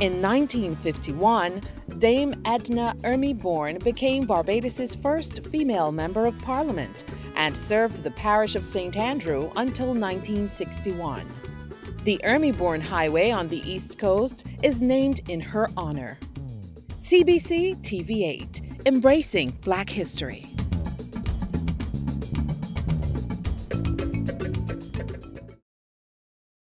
In 1951, Dame Edna Ermyntrude Bourne became Barbados's first female member of Parliament and served the parish of St. Andrew until 1961. The Ermyntrude Bourne Highway on the East Coast is named in her honor. CBC TV8, embracing Black History.